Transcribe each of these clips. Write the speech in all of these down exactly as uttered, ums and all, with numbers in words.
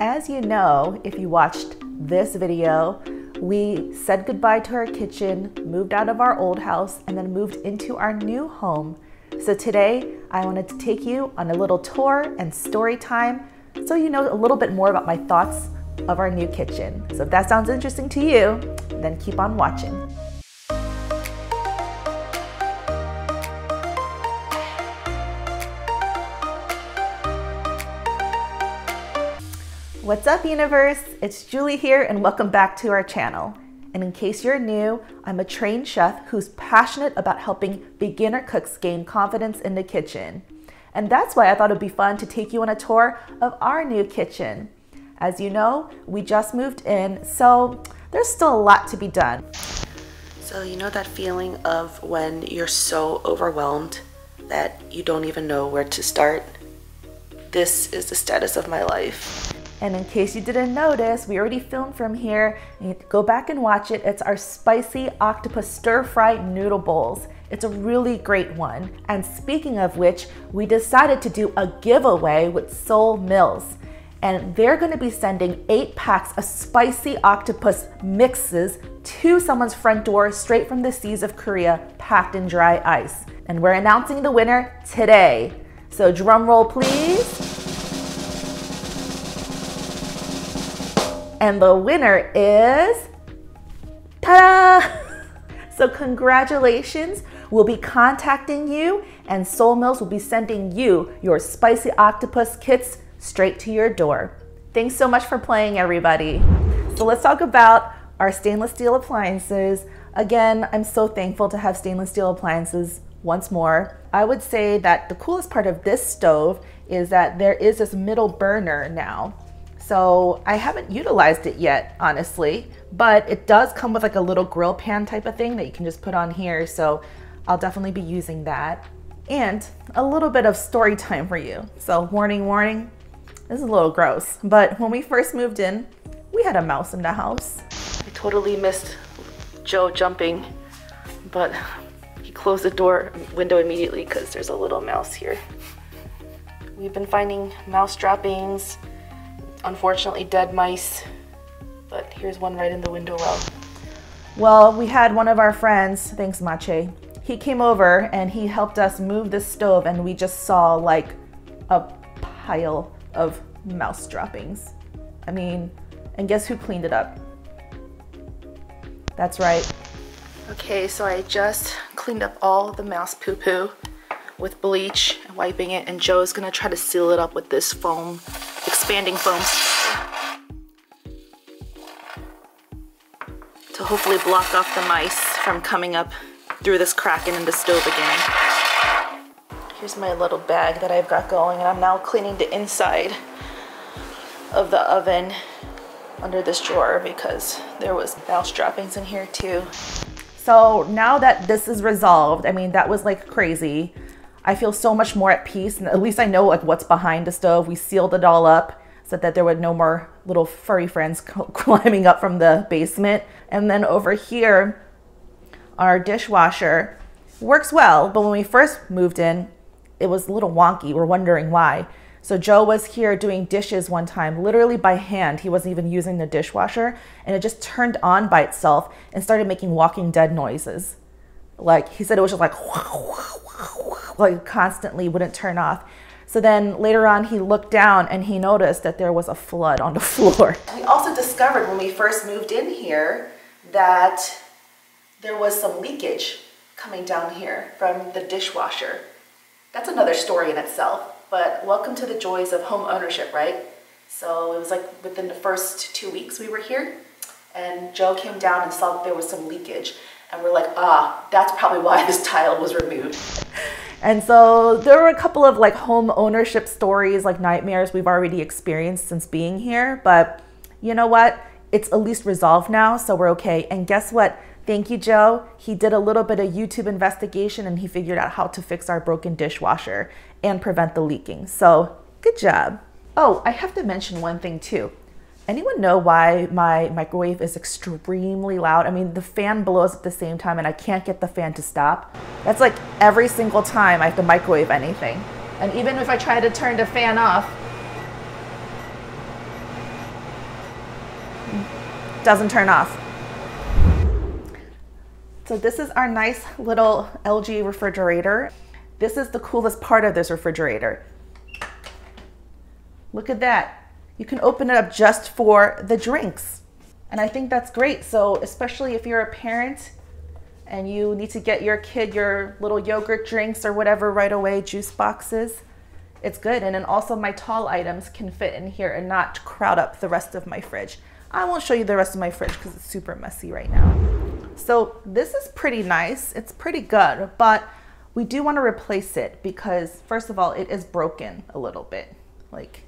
As you know, if you watched this video, we said goodbye to our kitchen, moved out of our old house, and then moved into our new home. So today, I wanted to take you on a little tour and story time so you know a little bit more about my thoughts of our new kitchen. So if that sounds interesting to you, then keep on watching. What's up, universe? It's Julie here, and welcome back to our channel. And in case you're new, I'm a trained chef who's passionate about helping beginner cooks gain confidence in the kitchen. And that's why I thought it'd be fun to take you on a tour of our new kitchen. As you know, we just moved in, so there's still a lot to be done. So you know that feeling of when you're so overwhelmed that you don't even know where to start? This is the status of my life. And in case you didn't notice, we already filmed from here. You go back and watch it. It's our spicy octopus stir-fry noodle bowls. It's a really great one. And speaking of which, we decided to do a giveaway with Seoul Mills. And they're gonna be sending eight packs of spicy octopus mixes to someone's front door straight from the seas of Korea, packed in dry ice. And we're announcing the winner today. So drum roll, please. And the winner is, ta-da! So congratulations, we'll be contacting you and Seoul Mills will be sending you your spicy octopus kits straight to your door. Thanks so much for playing, everybody. So let's talk about our stainless steel appliances. Again, I'm so thankful to have stainless steel appliances once more. I would say that the coolest part of this stove is that there is this middle burner now. So I haven't utilized it yet, honestly, but it does come with like a little grill pan type of thing that you can just put on here. So I'll definitely be using that. And a little bit of story time for you. So warning, warning, this is a little gross, but when we first moved in, we had a mouse in the house. I totally missed Joe jumping, but he closed the door window immediately because there's a little mouse here. We've been finding mouse droppings. Unfortunately, dead mice, but here's one right in the window well. Well, we had one of our friends, thanks Mache, he came over and he helped us move the stove and we just saw like a pile of mouse droppings. I mean, and guess who cleaned it up? That's right. Okay, so I just cleaned up all the mouse poo poo with bleach, wiping it, and Joe's gonna try to seal it up with this foam. Expanding foam to hopefully block off the mice from coming up through this crack and in the stove again. Here's my little bag that I've got going, and I'm now cleaning the inside of the oven under this drawer because there was mouse droppings in here too. So now that this is resolved, I mean, that was like crazy. I feel so much more at peace, and at least I know like what's behind the stove. We sealed it all up so that there were no more little furry friends climbing up from the basement. And then over here, our dishwasher works well, but when we first moved in, it was a little wonky. We're wondering why. So Joe was here doing dishes one time, literally by hand. He wasn't even using the dishwasher, and it just turned on by itself and started making Walking Dead noises. Like, he said it was just like, like constantly wouldn't turn off. So then later on he looked down and he noticed that there was a flood on the floor. We also discovered when we first moved in here that there was some leakage coming down here from the dishwasher. That's another story in itself, but welcome to the joys of home ownership, right? So it was like within the first two weeks we were here and Joe came down and saw that there was some leakage. And we're like, ah, that's probably why this tile was removed. And so there were a couple of like home ownership stories, like nightmares we've already experienced since being here. But you know what? It's at least resolved now, so we're okay. And guess what? Thank you, Joe. He did a little bit of YouTube investigation and he figured out how to fix our broken dishwasher and prevent the leaking. So good job. Oh, I have to mention one thing too. Anyone know why my microwave is extremely loud? I mean, the fan blows at the same time and I can't get the fan to stop. That's like every single time I have to microwave anything. And even if I try to turn the fan off, doesn't turn off. So this is our nice little L G refrigerator. This is the coolest part of this refrigerator. Look at that. You can open it up just for the drinks. And I think that's great. So especially if you're a parent and you need to get your kid your little yogurt drinks or whatever right away, juice boxes, it's good. And then also my tall items can fit in here and not crowd up the rest of my fridge. I won't show you the rest of my fridge because it's super messy right now. So this is pretty nice. It's pretty good, but we do want to replace it because first of all, it is broken a little bit like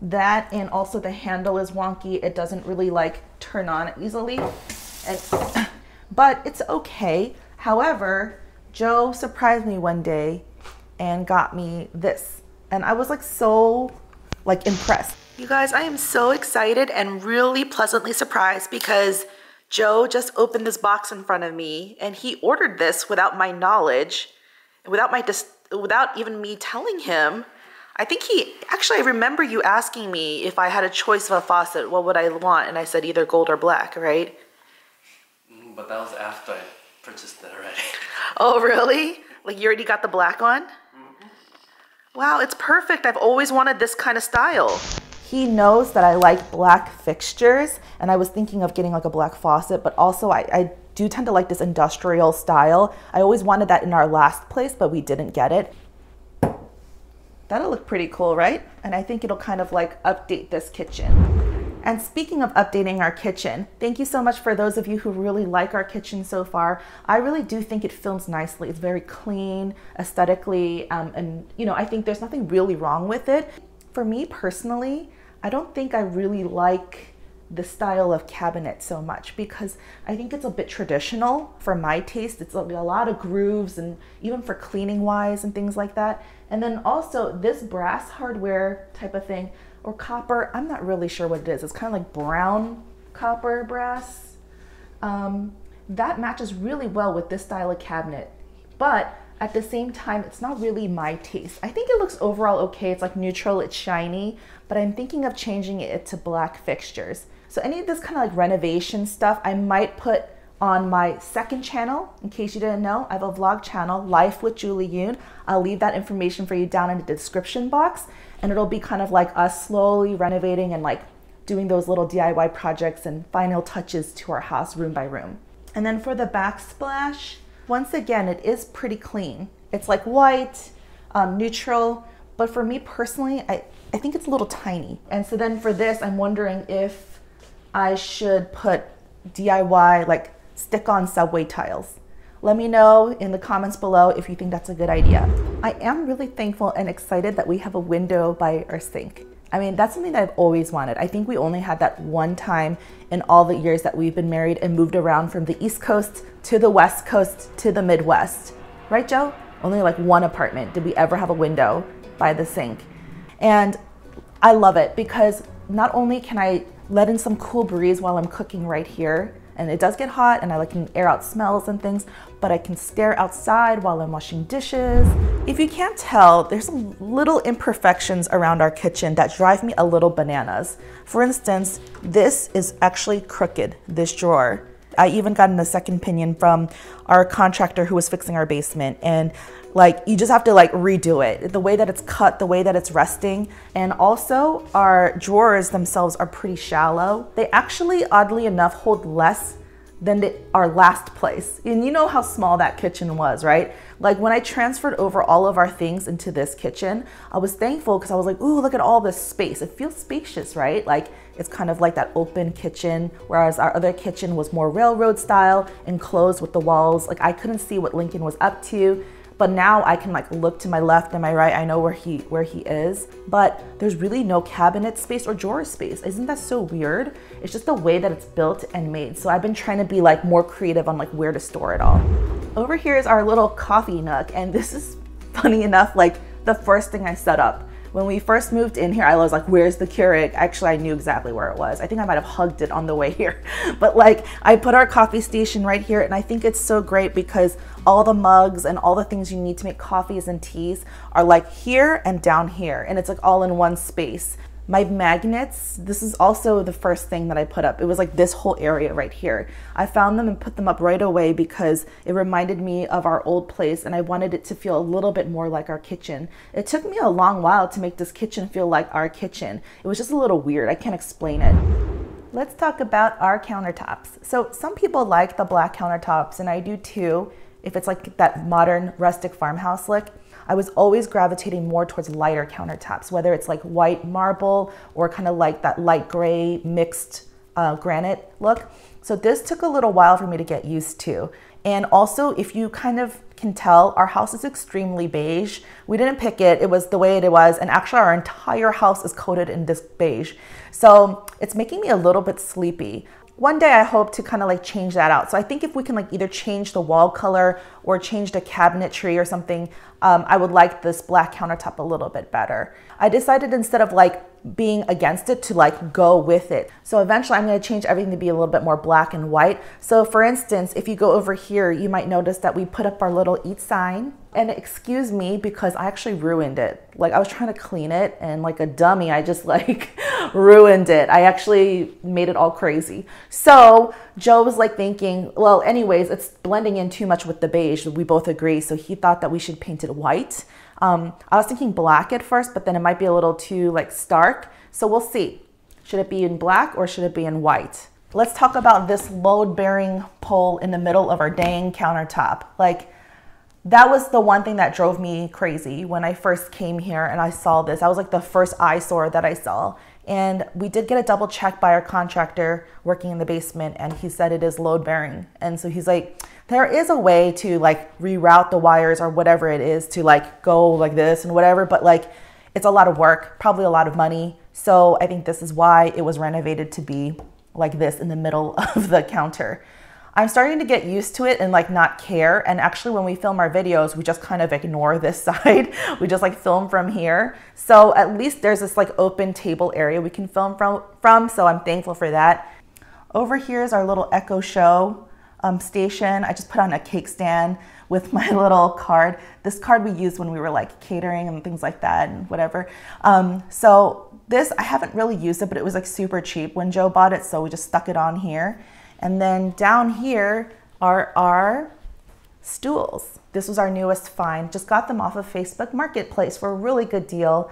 that. And also the handle is wonky. It doesn't really like turn on easily, and, but it's okay. However, Joe surprised me one day and got me this. And I was like, so like impressed. You guys, I am so excited and really pleasantly surprised because Joe just opened this box in front of me and he ordered this without my knowledge, without my dis without even me telling him. I think he, actually I remember you asking me if I had a choice of a faucet, what would I want? And I said either gold or black, right? But that was after I purchased it already. Oh, really? Like you already got the black one? Mm-hmm. Wow, it's perfect. I've always wanted this kind of style. He knows that I like black fixtures, and I was thinking of getting like a black faucet, but also I, I do tend to like this industrial style. I always wanted that in our last place, but we didn't get it. That'll look pretty cool, right? And I think it'll kind of like update this kitchen. And speaking of updating our kitchen, thank you so much for those of you who really like our kitchen so far. I really do think it films nicely. It's very clean, aesthetically, um, and you know, I think there's nothing really wrong with it. For me personally, I don't think I really like the style of cabinet so much because I think it's a bit traditional for my taste. It's a lot of grooves and even for cleaning wise and things like that. And then also this brass hardware type of thing or copper, I'm not really sure what it is. It's kind of like brown copper brass. Um, that matches really well with this style of cabinet. But at the same time, it's not really my taste. I think it looks overall okay. It's like neutral, it's shiny, but I'm thinking of changing it to black fixtures. So any of this kind of like renovation stuff, I might put on my second channel. In case you didn't know, I have a vlog channel, Life with Julie Yoon. I'll leave that information for you down in the description box, and it'll be kind of like us slowly renovating and like doing those little D I Y projects and final touches to our house room by room. And then for the backsplash, once again, it is pretty clean. It's like white, um, neutral, but for me personally, I, I think it's a little tiny. And so then for this, I'm wondering if I should put D I Y, like stick-on subway tiles. Let me know in the comments below if you think that's a good idea. I am really thankful and excited that we have a window by our sink. I mean, that's something that I've always wanted. I think we only had that one time in all the years that we've been married and moved around from the East Coast to the West Coast to the Midwest. Right, Joe? Only like one apartment did we ever have a window by the sink. And I love it because not only can I let in some cool breeze while I'm cooking right here, and it does get hot and I like can air out smells and things, but I can stare outside while I'm washing dishes. If you can't tell, there's little imperfections around our kitchen that drive me a little bananas. For instance, this is actually crooked, this drawer. I even got a second opinion from our contractor who was fixing our basement, and like you just have to like redo it. The way that it's cut, the way that it's resting, and also our drawers themselves are pretty shallow. They actually, oddly enough, hold less than the, our last place. And you know how small that kitchen was, right? Like when I transferred over all of our things into this kitchen, I was thankful because I was like, ooh, look at all this space. It feels spacious, right? Like it's kind of like that open kitchen, whereas our other kitchen was more railroad style, enclosed with the walls. Like I couldn't see what Lincoln was up to, but now I can like look to my left and my right. I know where he, where he is, but there's really no cabinet space or drawer space. Isn't that so weird? It's just the way that it's built and made. So I've been trying to be like more creative on like where to store it all. Over here is our little coffee nook. And this is funny enough, like the first thing I set up. When we first moved in here, I was like, where's the Keurig? Actually, I knew exactly where it was. I think I might've hugged it on the way here. But like I put our coffee station right here, and I think it's so great because all the mugs and all the things you need to make coffees and teas are like here and down here, and it's like all in one space. My magnets, this is also the first thing that I put up. It was like this whole area right here. I found them and put them up right away because it reminded me of our old place and I wanted it to feel a little bit more like our kitchen. It took me a long while to make this kitchen feel like our kitchen. It was just a little weird. I can't explain it. Let's talk about our countertops. So some people like the black countertops and I do too, if it's like that modern rustic farmhouse look. I was always gravitating more towards lighter countertops, whether it's like white marble or kind of like that light gray mixed uh, granite look. So this took a little while for me to get used to. And also, if you kind of can tell, our house is extremely beige. We didn't pick it, it was the way it was, and actually our entire house is coated in this beige. So it's making me a little bit sleepy. One day I hope to kind of like change that out. So I think if we can like either change the wall color or change the cabinetry or something, um, I would like this black countertop a little bit better. I decided instead of like being against it to like go with it. So eventually I'm going to change everything to be a little bit more black and white. So for instance, if you go over here, you might notice that we put up our little eat sign. And excuse me because I actually ruined it. Like I was trying to clean it and like a dummy, I just like ruined it. I actually made it all crazy. So Joe was like thinking, well, anyways, it's blending in too much with the beige. We both agree. So he thought that we should paint it white. Um, I was thinking black at first, but then it might be a little too like stark. So we'll see. Should it be in black or should it be in white? Let's talk about this load-bearing pole in the middle of our dang countertop. Like that was the one thing that drove me crazy when I first came here and I saw this. I was like the first eyesore that I saw. And we did get a double check by our contractor working in the basement and he said it is load bearing. And so he's like, there is a way to like reroute the wires or whatever it is to like go like this and whatever, but like it's a lot of work, probably a lot of money. So I think this is why it was renovated to be like this in the middle of the counter. I'm starting to get used to it and like not care. And actually when we film our videos, we just kind of ignore this side. We just like film from here. So at least there's this like open table area we can film from, from. So I'm thankful for that. Over here is our little Echo Show um, station. I just put on a cake stand with my little card. This card we used when we were like catering and things like that and whatever. Um, so this, I haven't really used it, but it was like super cheap when Joe bought it. So we just stuck it on here. And then down here are our stools. This was our newest find. Just got them off of Facebook Marketplace for a really good deal.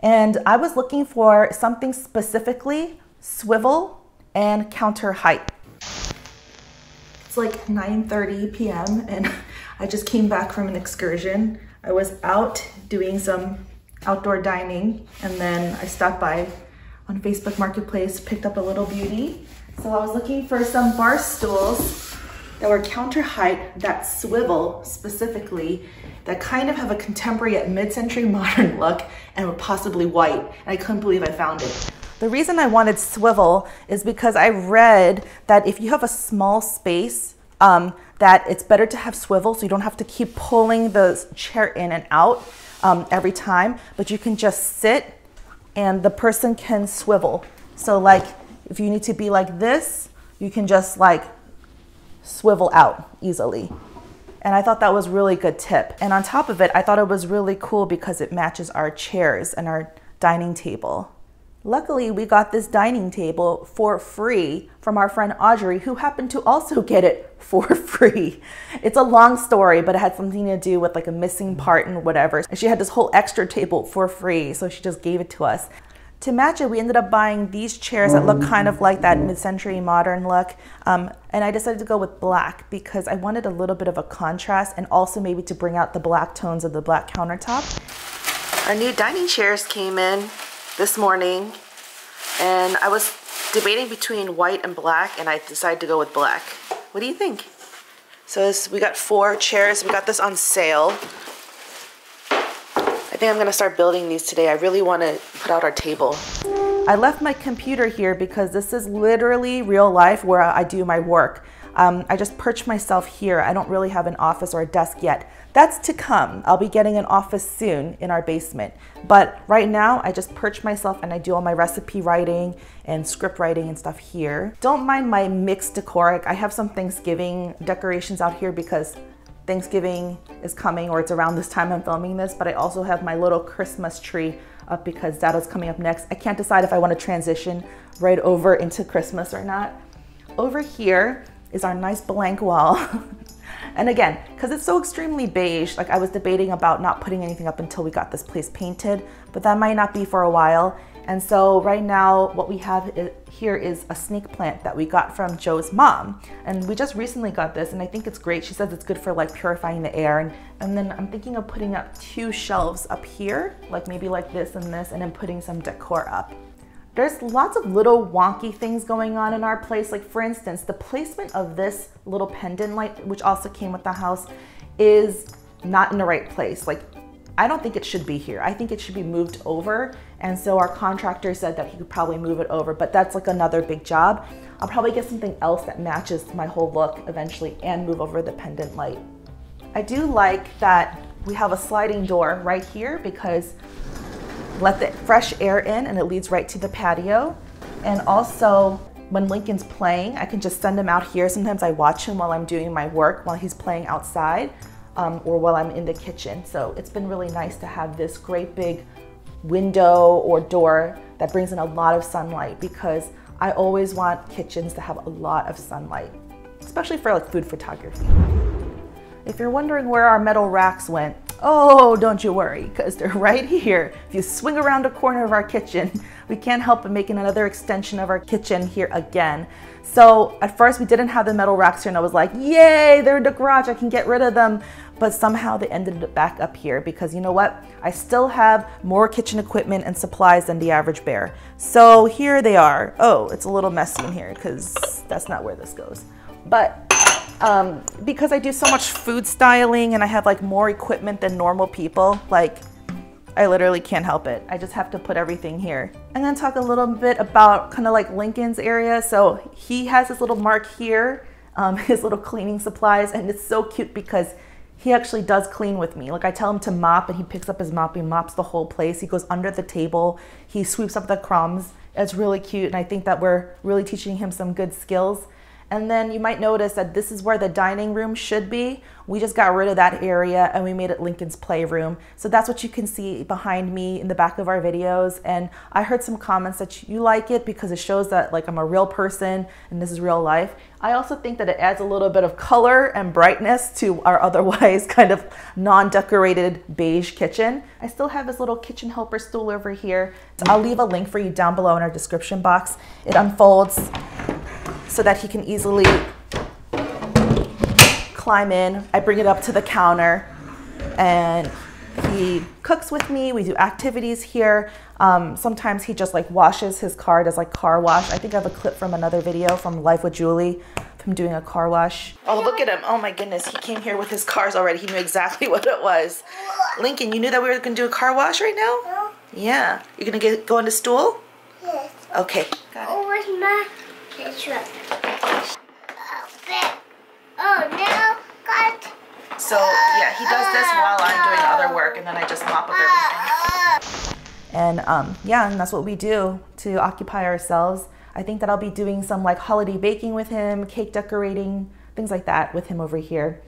And I was looking for something specifically swivel and counter height. It's like nine thirty p m and I just came back from an excursion. I was out doing some outdoor dining and then I stopped by on Facebook Marketplace, picked up a little beauty. So I was looking for some bar stools that were counter height, that swivel specifically, that kind of have a contemporary at mid-century modern look and were possibly white. And I couldn't believe I found it. The reason I wanted swivel is because I read that if you have a small space, um, that it's better to have swivel so you don't have to keep pulling the chair in and out um, every time, but you can just sit and the person can swivel. So like, if you need to be like this, you can just like swivel out easily. And I thought that was really good tip. And on top of it, I thought it was really cool because it matches our chairs and our dining table. Luckily, we got this dining table for free from our friend Audrey, who happened to also get it for free. It's a long story, but it had something to do with like a missing part and whatever. And she had this whole extra table for free, so she just gave it to us. To match it, we ended up buying these chairs that look kind of like that mid-century modern look. Um, and I decided to go with black because I wanted a little bit of a contrast and also maybe to bring out the black tones of the black countertop. Our new dining chairs came in this morning and I was debating between white and black and I decided to go with black. What do you think? So this, we got four chairs. We got this on sale. I think I'm gonna start building these today. I really wanna put out our table. I left my computer here because this is literally real life where I do my work. Um, I just perched myself here. I don't really have an office or a desk yet. That's to come. I'll be getting an office soon in our basement. But right now I just perch myself and I do all my recipe writing and script writing and stuff here. Don't mind my mixed decor. I have some Thanksgiving decorations out here because Thanksgiving is coming, or it's around this time I'm filming this, but I also have my little Christmas tree up because that is coming up next. I can't decide if I want to transition right over into Christmas or not. Over here is our nice blank wall. And again, because it's so extremely beige, like I was debating about not putting anything up until we got this place painted, but that might not be for a while. And so right now what we have here is a snake plant that we got from Joe's mom. And we just recently got this and I think it's great. She says it's good for like purifying the air. And, and then I'm thinking of putting up two shelves up here, like maybe like this and this, and then putting some decor up. There's lots of little wonky things going on in our place. Like for instance, the placement of this little pendant light, which also came with the house, is not in the right place. Like, I don't think it should be here. I think it should be moved over. And so our contractor said that he could probably move it over, but that's like another big job. I'll probably get something else that matches my whole look eventually and move over the pendant light. I do like that we have a sliding door right here because let the fresh air in and it leads right to the patio. And also when Lincoln's playing, I can just send him out here. Sometimes I watch him while I'm doing my work, while he's playing outside um, or while I'm in the kitchen. So it's been really nice to have this great big window or door that brings in a lot of sunlight because I always want kitchens to have a lot of sunlight, especially for like food photography. If you're wondering where our metal racks went, oh, don't you worry, because they're right here. If you swing around a corner of our kitchen, we can't help but making another extension of our kitchen here again. So at first we didn't have the metal racks here and I was like, yay, they're in the garage, I can get rid of them. But somehow they ended up back up here because you know what? I still have more kitchen equipment and supplies than the average bear. So here they are. Oh, it's a little messy in here because that's not where this goes. But Um, because I do so much food styling and I have like more equipment than normal people, like I literally can't help it. I just have to put everything here. I'm gonna talk a little bit about kind of like Lincoln's area. So he has his little mark here, um, his little cleaning supplies, and it's so cute because he actually does clean with me. Like I tell him to mop and he picks up his mop, he mops the whole place. He goes under the table, he sweeps up the crumbs. It's really cute and I think that we're really teaching him some good skills. And then you might notice that this is where the dining room should be. We just got rid of that area and we made it Lincoln's playroom. So that's what you can see behind me in the back of our videos. And I heard some comments that you like it because it shows that like I'm a real person and this is real life. I also think that it adds a little bit of color and brightness to our otherwise kind of non-decorated beige kitchen. I still have this little kitchen helper stool over here. So I'll leave a link for you down below in our description box. It unfolds so that he can easily climb in. I bring it up to the counter and he cooks with me. We do activities here. Um, sometimes he just like washes his car, does like car wash. I think I have a clip from another video from Life with Julie, from doing a car wash. Oh, look at him. Oh my goodness. He came here with his cars already. He knew exactly what it was. Lincoln, you knew that we were gonna do a car wash right now? Yeah. You're gonna get, go on the stool? Yes. Okay. Got it. Oh, where's my... So yeah, he does this while I'm doing other work and then I just mop up everything. And um, yeah, and that's what we do to occupy ourselves. I think that I'll be doing some like holiday baking with him, cake decorating, things like that with him over here.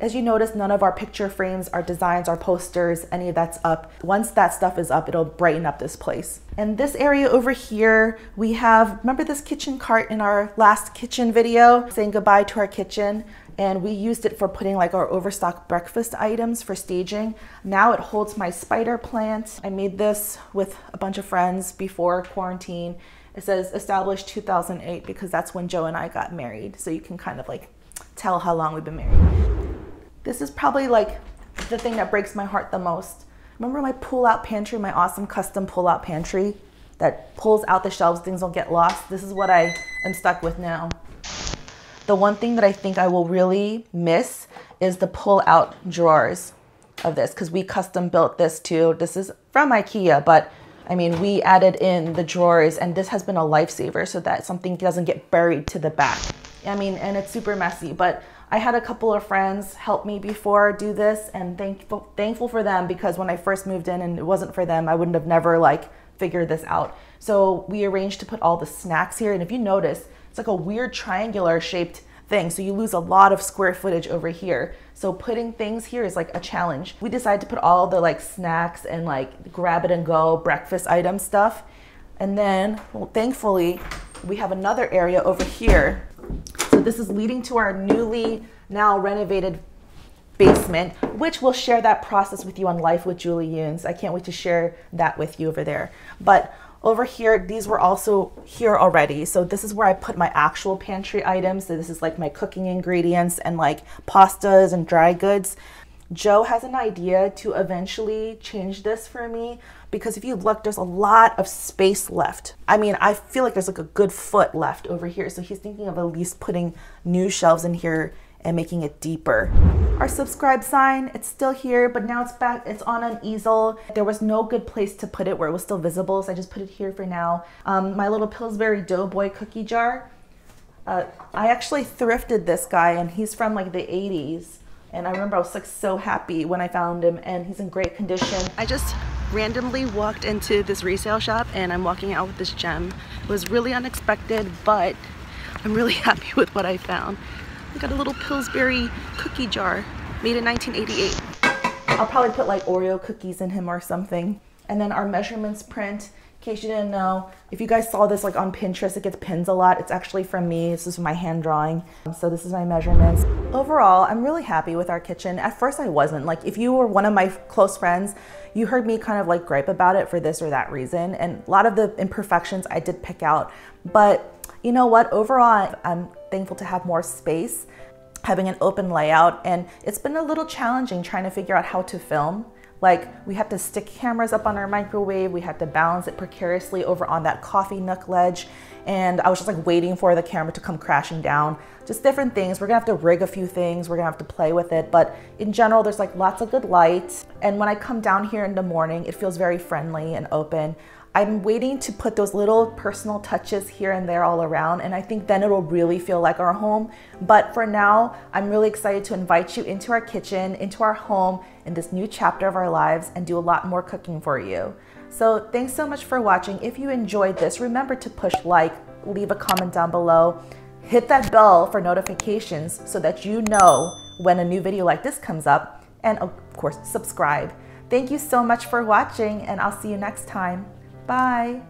As you notice, none of our picture frames, our designs, our posters, any of that's up. Once that stuff is up, it'll brighten up this place. And this area over here, we have, remember this kitchen cart in our last kitchen video, saying goodbye to our kitchen? And we used it for putting like our overstock breakfast items for staging. Now it holds my spider plant. I made this with a bunch of friends before quarantine. It says established two thousand eight because that's when Joe and I got married. So you can kind of like tell how long we've been married. This is probably like the thing that breaks my heart the most. Remember my pull-out pantry, my awesome custom pull-out pantry that pulls out the shelves, things don't get lost? This is what I am stuck with now. The one thing that I think I will really miss is the pull-out drawers of this, because we custom built this too. This is from IKEA, but I mean, we added in the drawers and this has been a lifesaver so that something doesn't get buried to the back. I mean, and it's super messy, but I had a couple of friends help me before do this and thankful, thankful for them, because when I first moved in and it wasn't for them, I wouldn't have never like figured this out. So we arranged to put all the snacks here. And if you notice, it's like a weird triangular shaped thing. So you lose a lot of square footage over here. So putting things here is like a challenge. We decided to put all the like snacks and like grab it and go breakfast item stuff. And then, well, thankfully, we have another area over here. So this is leading to our newly now renovated basement, which we'll share that process with you on Life with Julie Yoon. I can't wait to share that with you over there. But over here, these were also here already. So this is where I put my actual pantry items. So this is like my cooking ingredients and like pastas and dry goods. Joe has an idea to eventually change this for me, because if you look, there's a lot of space left. I mean, I feel like there's like a good foot left over here. So he's thinking of at least putting new shelves in here and making it deeper. Our subscribe sign, it's still here, but now it's back, it's on an easel. There was no good place to put it where it was still visible, so I just put it here for now. Um, my little Pillsbury Doughboy cookie jar. Uh, I actually thrifted this guy, and he's from like the eighties. And I remember I was like so happy when I found him, and he's in great condition. I just randomly walked into this resale shop and I'm walking out with this gem. It was really unexpected, but I'm really happy with what I found. I got a little Pillsbury cookie jar made in nineteen eighty-eight. I'll probably put like Oreo cookies in him or something. And then our measurements print, in case you didn't know, if you guys saw this like on Pinterest, it gets pinned a lot. It's actually from me. This is my hand drawing. So this is my measurements. Overall, I'm really happy with our kitchen. At first I wasn't. Like, if you were one of my close friends, you heard me kind of like gripe about it for this or that reason. And a lot of the imperfections I did pick out, but you know what? Overall, I'm thankful to have more space, having an open layout, and it's been a little challenging trying to figure out how to film. Like, we have to stick cameras up on our microwave, we had to balance it precariously over on that coffee nook ledge, and I was just like waiting for the camera to come crashing down. Just different things. We're gonna have to rig a few things, we're gonna have to play with it, but in general there's like lots of good light, and when I come down here in the morning it feels very friendly and open. I'm waiting to put those little personal touches here and there all around, and I think then it'll really feel like our home. But for now, I'm really excited to invite you into our kitchen, into our home, in this new chapter of our lives, and do a lot more cooking for you. So thanks so much for watching. If you enjoyed this, remember to push like, leave a comment down below, hit that bell for notifications so that you know when a new video like this comes up, and of course, subscribe. Thank you so much for watching, and I'll see you next time. Bye.